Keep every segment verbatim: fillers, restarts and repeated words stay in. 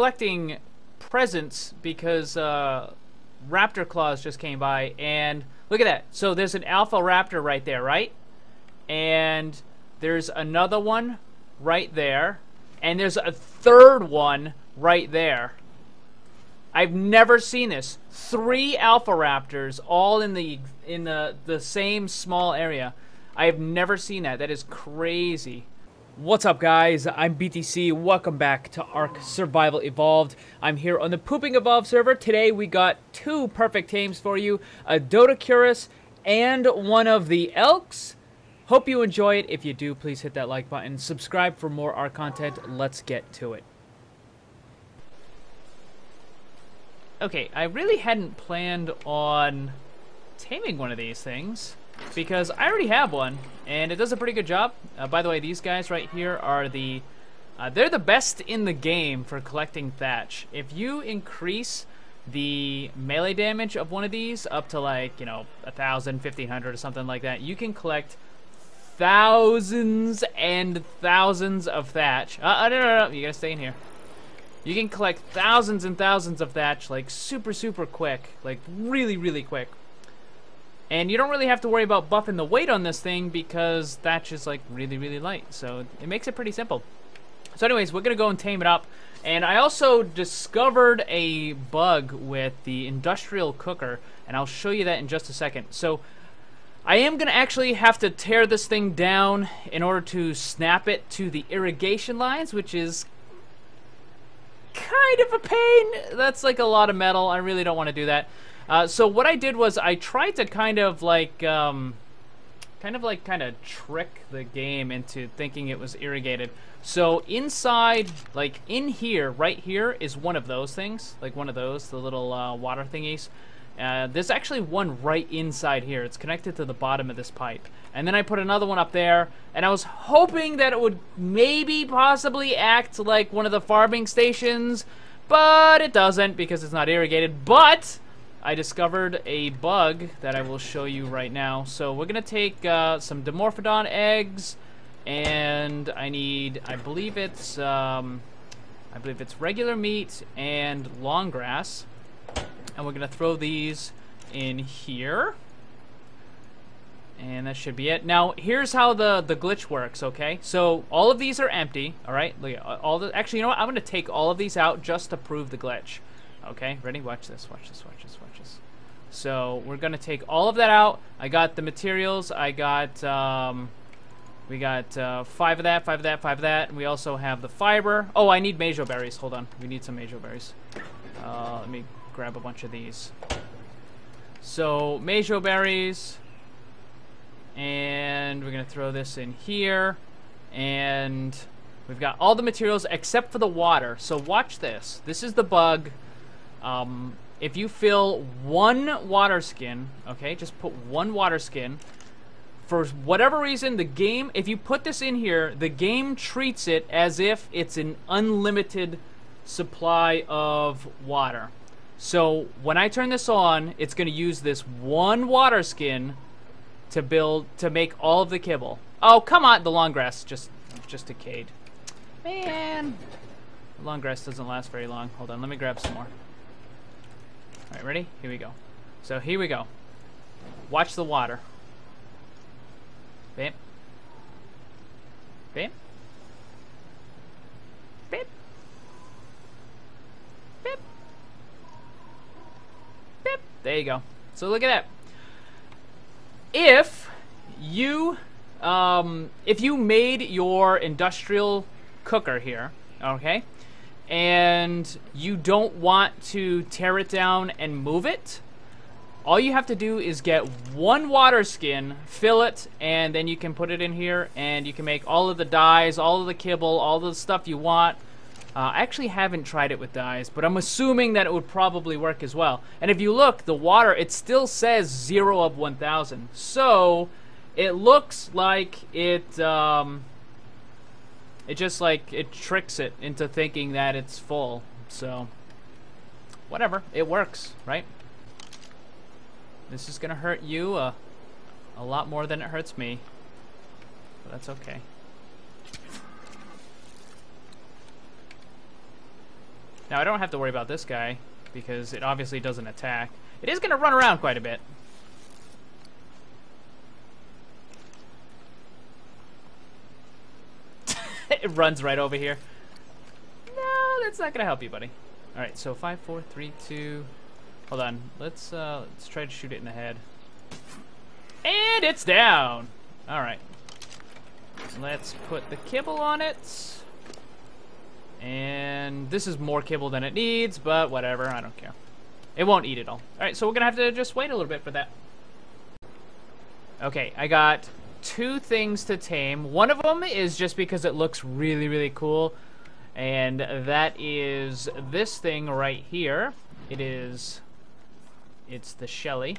collecting presents because uh, Raptor Claws just came by, and look at that. So there's an Alpha Raptor right there, right? And there's another one right there, and there's a third one right there. I've never seen this. Three Alpha Raptors all in the in the, the same small area. I have never seen that. That is crazy. What's up, guys? I'm B T C. Welcome back to ARK: Survival Evolved. I'm here on the Pooping Evolved server. Today we got two perfect tames for you, a Doedicurus and one of the elks. Hope you enjoy it. If you do, please hit that like button. Subscribe for more ARK content. Let's get to it. Okay, I really hadn't planned on taming one of these things because I already have one, and it does a pretty good job. Uh, by the way, these guys right here are the, uh, they're the best in the game for collecting thatch. If you increase the melee damage of one of these up to, like, you know, a thousand, fifteen hundred or something like that, you can collect thousands and thousands of thatch. Uh, no, no, no, you gotta stay in here. You can collect thousands and thousands of thatch, like, super, super quick. Like, really, really quick. And you don't really have to worry about buffing the weight on this thing because thatch is, like, really, really light. So it makes it pretty simple. So anyways, we're going to go and tame it up. And I also discovered a bug with the industrial cooker, and I'll show you that in just a second. So I am going to actually have to tear this thing down in order to snap it to the irrigation lines, which is kind of a pain. That's like a lot of metal. I really don't want to do that. Uh, so what I did was I tried to kind of like um, kind of like kind of trick the game into thinking it was irrigated. So inside, like in here, right here is one of those things, like one of those, the little uh, water thingies. Uh, there's actually one right inside here. It's connected to the bottom of this pipe. And then I put another one up there, and I was hoping that it would maybe possibly act like one of the farming stations, but it doesn't because it's not irrigated. But I discovered a bug that I will show you right now. So we're going to take uh, some Dimorphodon eggs, and I need, I believe it's, um, I believe it's regular meat and long grass. And we're going to throw these in here. And that should be it. Now, here's how the, the glitch works, okay? So, all of these are empty, alright? All the, actually, you know what? I'm going to take all of these out just to prove the glitch. Okay, ready? Watch this, watch this, watch this, watch this. So, we're going to take all of that out. I got the materials. I got, um... We got uh, five of that, five of that, five of that. And we also have the fiber. Oh, I need mejo berries. Hold on. We need some mejo berries. Uh, let me grab a bunch of these. So, mejo berries, and we're gonna throw this in here, and we've got all the materials except for the water. So watch this. This is the bug. Um, if you fill one water skin, okay, just put one water skin, for whatever reason, the game, if you put this in here, the game treats it as if it's an unlimited supply of water. So when I turn this on, it's going to use this one water skin to build, to make all of the kibble. Oh, come on. The long grass just just decayed. Man. The long grass doesn't last very long. Hold on. Let me grab some more. All right, ready? Here we go. So here we go. Watch the water. Bam. Bam. Bam. There you go. So look at that. If you um, if you made your industrial cooker here, okay, and you don't want to tear it down and move it, all you have to do is get one water skin, fill it, and then you can put it in here, and you can make all of the dyes, all of the kibble, all the stuff you want. Uh, I actually haven't tried it with dyes, but I'm assuming that it would probably work as well. And if you look, the water, it still says zero of one thousand. So, it looks like it, um, it just, like, it tricks it into thinking that it's full. So, whatever. It works, right? This is going to hurt you uh, a lot more than it hurts me. But that's okay. Now I don't have to worry about this guy because it obviously doesn't attack. It is going to run around quite a bit. It runs right over here. No, that's not going to help you, buddy. All right, so five, four, three, two. Hold on. Let's uh, let's try to shoot it in the head. And it's down. All right. Let's put the kibble on it. And this is more kibble than it needs, but whatever, I don't care. It won't eat it all. Alright, so we're gonna have to just wait a little bit for that. Okay, I got two things to tame. One of them is just because it looks really, really cool. And that is this thing right here. It is... It's the Shelly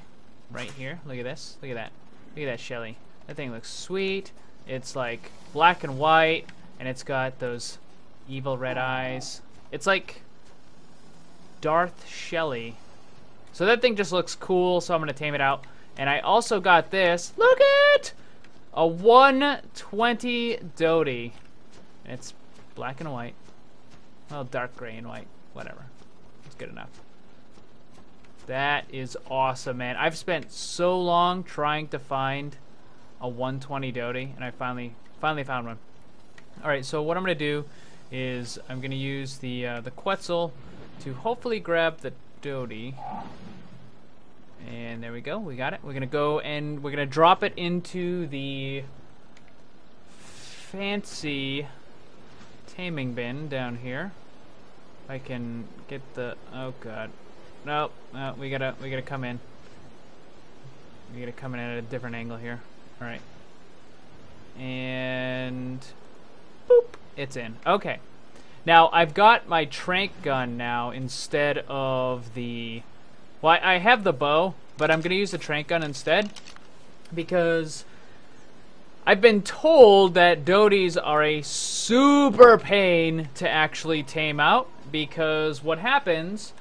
right here. Look at this. Look at that. Look at that Shelly. That thing looks sweet. It's like black and white, and it's got those evil red eyes. It's like Darth Shelly. So that thing just looks cool, so I'm gonna tame it out. And I also got this. Look at a one twenty Doty. It's black and white. Well, dark gray and white. Whatever. It's good enough. That is awesome, man. I've spent so long trying to find a one twenty Doty, and I finally finally found one. Alright, so what I'm gonna do is I'm gonna use the uh, the Quetzal to hopefully grab the Doty. And there we go, we got it. We're gonna go and we're gonna drop it into the fancy taming bin down here. If I can get the, oh god. Nope, no, we gotta we gotta come in. We gotta come in at a different angle here. All right, and boop, it's in. Okay, now I've got my tranq gun now instead of the, well, I have the bow, but I'm gonna use the tranq gun instead because I've been told that Doties are a super pain to actually tame out, because what happens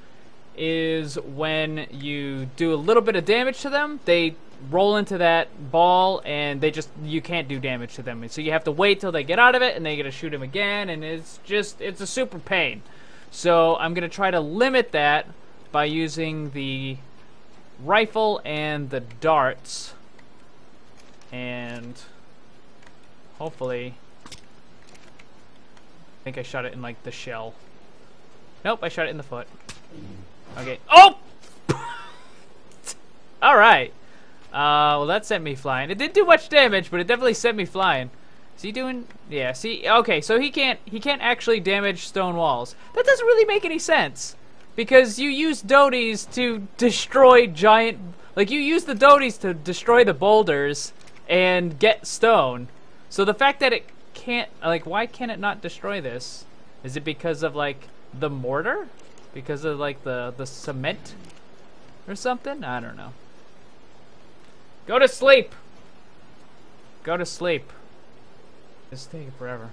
is when you do a little bit of damage to them, they roll into that ball and they just, you can't do damage to them, so you have to wait till they get out of it and they get to shoot them again, and it's just, it's a super pain. So I'm gonna try to limit that by using the rifle and the darts, and hopefully, I think I shot it in like the shell. Nope, I shot it in the foot. Okay. Oh! Alright. Uh, well, that sent me flying. It didn't do much damage, but it definitely sent me flying. Is he doing... Yeah, see? Okay, so he can't he can't actually damage stone walls. That doesn't really make any sense, because you use Doties to destroy giant... Like, you use the Doties to destroy the boulders and get stone. So the fact that it can't... Like, why can't it not destroy this? Is it because of, like, the mortar? Because of, like, the, the cement or something? I don't know. Go to sleep! Go to sleep. This is taking forever.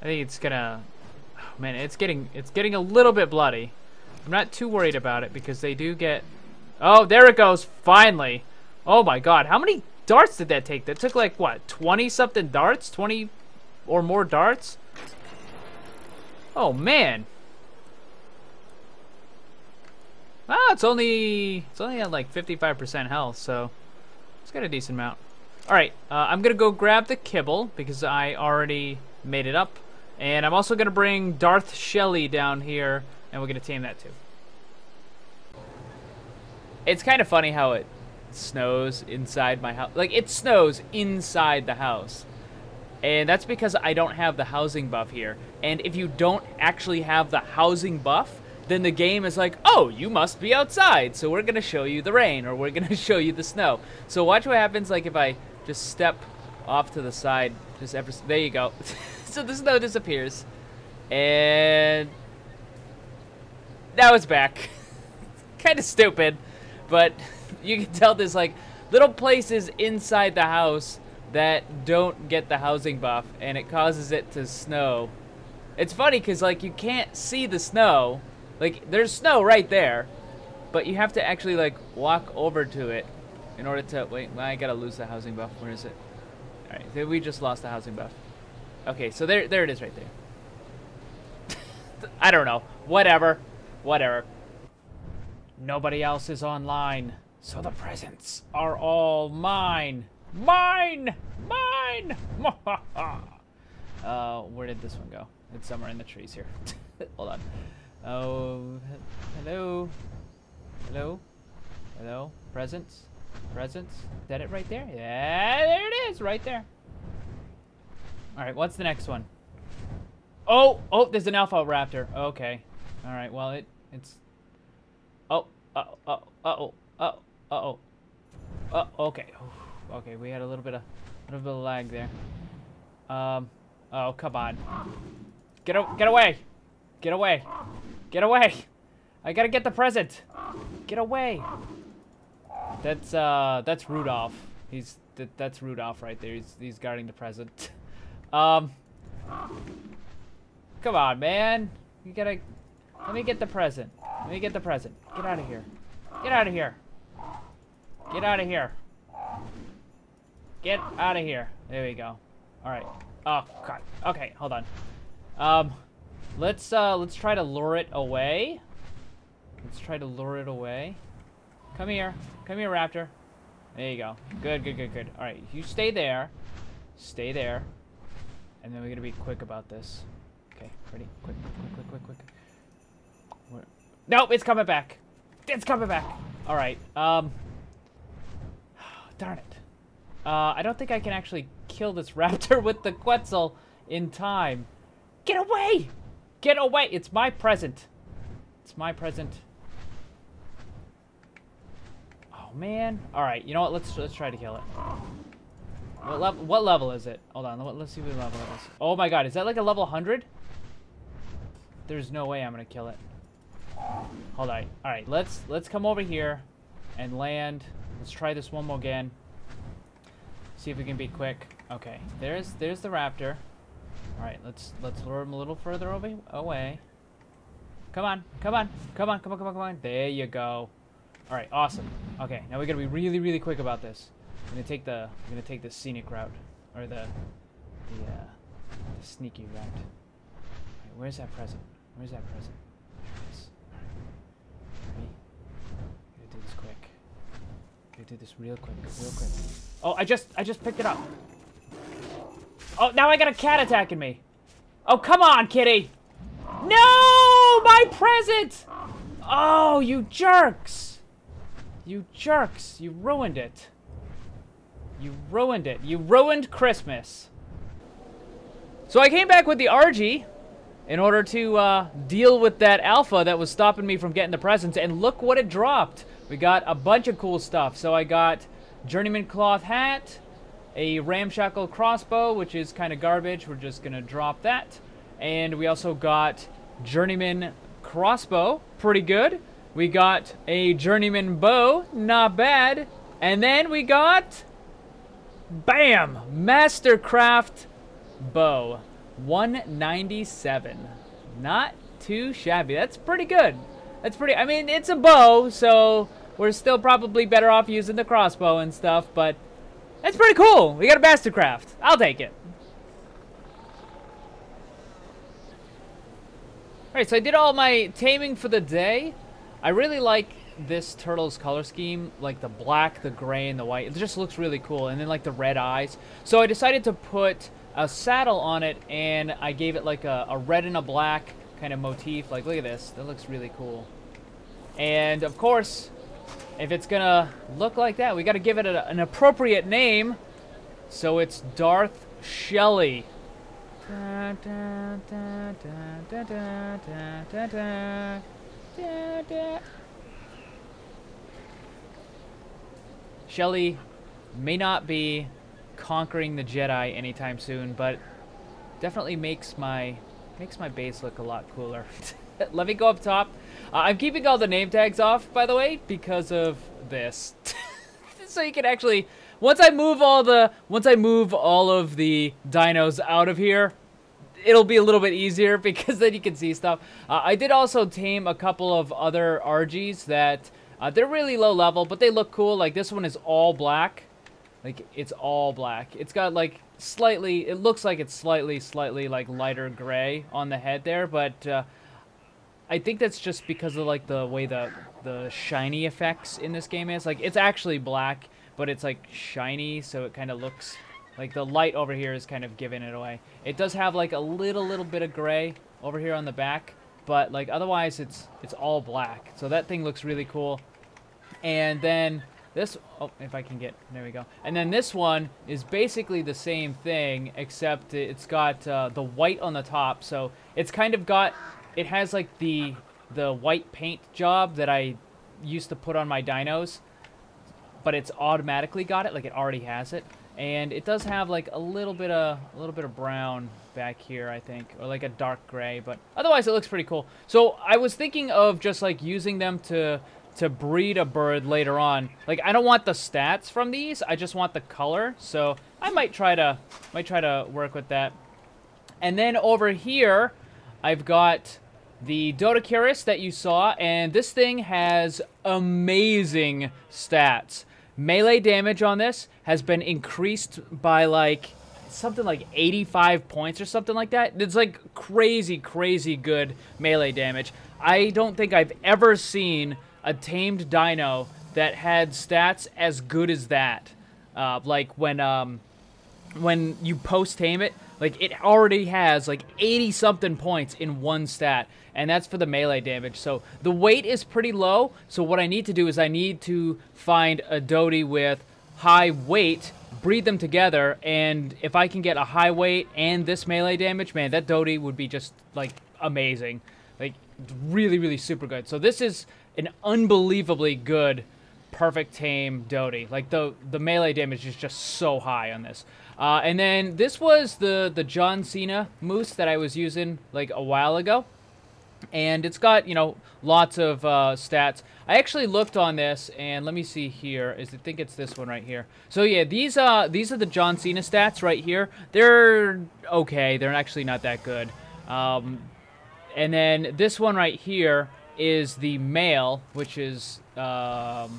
I think it's gonna... Oh, man, it's getting it's getting a little bit bloody. I'm not too worried about it because they do get... Oh, there it goes, finally! Oh my god, how many darts did that take? That took, like, what, twenty-something darts? twenty... or more darts? Oh man. Ah, it's only it's only at like fifty-five percent health, so it's got a decent amount. All right, uh, I'm gonna go grab the kibble because I already made it up, and I'm also gonna bring Darth Shelly down here, and we're gonna tame that too. It's kind of funny how it snows inside my house. Like, it snows inside the house. And that's because I don't have the housing buff here. And if you don't actually have the housing buff, then the game is like, oh, you must be outside, so we're gonna show you the rain, or we're gonna show you the snow. So watch what happens, like, if I just step off to the side, just ever, there you go. So the snow disappears. And now it's back. Kind of stupid, but you can tell there's, like, little places inside the house that don't get the housing buff, and it causes it to snow. It's funny because, like, you can't see the snow. Like, there's snow right there, but you have to actually, like, walk over to it in order to... Wait, I gotta lose the housing buff. Where is it? All right, we just lost the housing buff. Okay, so there, there it is right there. I don't know. Whatever. Whatever. Nobody else is online, so the presents are all mine. Mine! Mine! uh, where did this one go? It's somewhere in the trees here. Hold on. Oh, hello? Hello? Hello? Presents? Presents? Is that it right there? Yeah, there it is, right there. Alright, what's the next one? Oh! Oh, there's an alpha raptor. Okay. Alright, well, it it's... Oh, uh oh, uh oh, uh oh, uh oh. Uh, okay. Oh, okay, we had a little bit of a little bit of lag there. Um, oh, come on. Get, get away! Get away! Get away! I gotta get the present! Get away! That's, uh, that's Rudolph. He's, th that's Rudolph right there. He's, he's guarding the present. Um, come on, man. You gotta, let me get the present. Let me get the present. Get out of here. Get out of here. Get out of here. Get out of here. There we go. Alright. Oh, God. Okay, hold on. Um, let's, uh, let's try to lure it away. Let's try to lure it away. Come here. Come here, Raptor. There you go. Good, good, good, good. Alright, you stay there. Stay there. And then we're going to be quick about this. Okay, ready? Quick, quick, quick, quick, quick. Where? Nope, it's coming back. It's coming back. All right. Um. Darn it. Uh, I don't think I can actually kill this raptor with the Quetzal in time. Get away! Get away! It's my present. It's my present. Oh, man. All right, you know what? Let's, let's try to kill it. What level, what level is it? Hold on, let's see what level it is. Oh my god, is that like a level one hundred? There's no way I'm gonna kill it. Hold on. Alright, let's let's come over here and land. Let's try this one more again. See if we can be quick. Okay, there's there's the raptor. Alright, let's let's lure him a little further over, away. Come on, come on, come on, come on, come on, come on. There you go. Alright, awesome. Okay, now we gotta be really, really quick about this. I'm gonna take the I'm gonna take the scenic route, or the the, uh, the sneaky route. Right, where's that present? Where's that present? There it is. Alright. Ready? I'm gonna do this quick. I'm gonna do this real quick, real quick. Oh, I just I just picked it up. Oh, now I got a cat attacking me. Oh, come on, kitty! No, my present! Oh, you jerks! You jerks! You ruined it. You ruined it. You ruined Christmas. So I came back with the R G in order to uh, deal with that alpha that was stopping me from getting the presents. And look what it dropped. We got a bunch of cool stuff. So I got Journeyman Cloth Hat, a Ramshackle Crossbow, which is kind of garbage. We're just going to drop that. And we also got Journeyman Crossbow. Pretty good. We got a Journeyman Bow. Not bad. And then we got... Bam! Mastercraft Bow. one ninety-seven. Not too shabby. That's pretty good. That's pretty... I mean, it's a bow, so we're still probably better off using the crossbow and stuff, but that's pretty cool. We got a Mastercraft. I'll take it. Alright, so I did all my taming for the day. I really like... this turtle's color scheme, like the black, the gray, and the white. It just looks really cool, and then like the red eyes. So I decided to put a saddle on it, and I gave it like a, a red and a black kind of motif. Like, look at this, that looks really cool. And of course, if it's gonna look like that, we got to give it a, an appropriate name. So it's Darth Shelly. Da, da, da, da, da, da, da, da, da. Shelly may not be conquering the Jedi anytime soon, but definitely makes my makes my base look a lot cooler. Let me go up top. Uh, I'm keeping all the name tags off, by the way, because of this. So you can actually, once I move all the once I move all of the dinos out of here, it'll be a little bit easier because then you can see stuff. Uh, I did also tame a couple of other R Gs that. Uh, they're really low level, but they look cool. Like, this one is all black. Like, it's all black. It's got, like, slightly, it looks like it's slightly, slightly like lighter gray on the head there, but uh, I think that's just because of like the way the the shiny effects in this game is. Like it's actually black, but it's like shiny, so it kind of looks like the light over here is kind of giving it away. It does have like a little little bit of gray over here on the back, but like otherwise it's it's all black. So that thing looks really cool. And then this, oh, if I can get, there we go. And then this one is basically the same thing, except it's got uh, the white on the top. So it's kind of got, it has like the the white paint job that I used to put on my dinos, but it's automatically got it, like it already has it. And it does have like a little bit of a little bit of brown back here, I think, or like a dark gray, but otherwise it looks pretty cool. So I was thinking of just like using them to to breed a bird later on. Like I don't want the stats from these, I just want the color. So I might try to might try to work with that. And then over here I've got the Doedicurus that you saw, and this thing has amazing stats. Melee damage on this has been increased by like something like eighty-five points or something like that. It's like crazy, crazy good melee damage. I don't think I've ever seen a tamed dino that had stats as good as that. Uh, like when um, when you post tame it, like it already has like eighty something points in one stat, and that's for the melee damage. So the weight is pretty low. So what I need to do is I need to find a Doedie with high weight, breed them together, and if I can get a high weight and this melee damage, man, that Doedie would be just like amazing, like really, really super good. So this is an unbelievably good, perfect tame Doedie. Like the the melee damage is just so high on this. Uh, and then this was the the John Cena Moose that I was using like a while ago, and it's got, you know, lots of uh, stats. I actually looked on this, and let me see here. Is I think it's this one right here. So yeah, these uh these are the John Cena stats right here. They're okay. They're actually not that good. Um, and then this one right here is the male, which is um,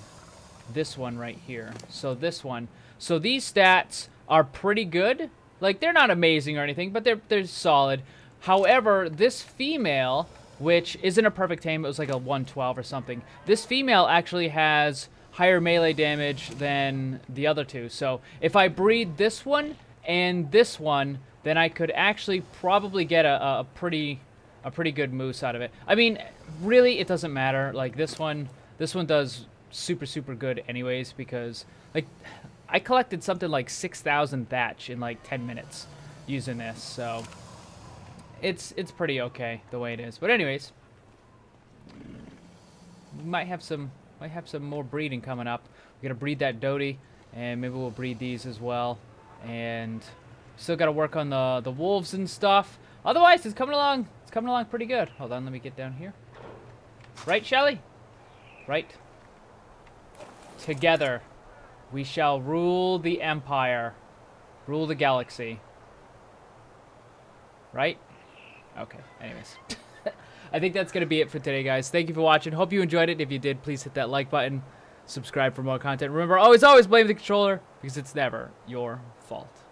this one right here. So this one. So these stats are pretty good. Like they're not amazing or anything, but they're they're solid. However, this female, which isn't a perfect tame, it was like a one twelve or something. This female actually has higher melee damage than the other two. So if I breed this one and this one, then I could actually probably get a, a pretty a pretty good moose out of it. I mean, really, it doesn't matter. Like this one, this one does super, super good anyways, because like I collected something like six thousand thatch in like ten minutes using this. So it's it's pretty okay the way it is. But anyways, we might have some might have some more breeding coming up. We're gonna breed that Doedie, and maybe we'll breed these as well. And still gotta work on the the wolves and stuff. Otherwise, it's coming along. It's coming along pretty good. Hold on, let me get down here. Right, Shelly? Right. Together, we shall rule the empire, rule the galaxy. Right? Okay, anyways. I think that's going to be it for today, guys. Thank you for watching. Hope you enjoyed it. If you did, please hit that like button. Subscribe for more content. Remember, always, always blame the controller, because it's never your fault.